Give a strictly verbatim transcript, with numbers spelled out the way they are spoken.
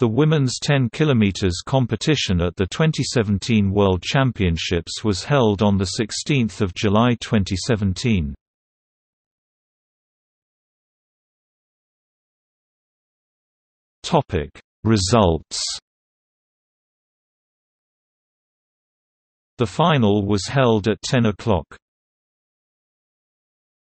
The women's ten kilometers competition at the twenty seventeen World Championships was held on the sixteenth of July twenty seventeen. Topic: Results. The final was held at ten o'clock.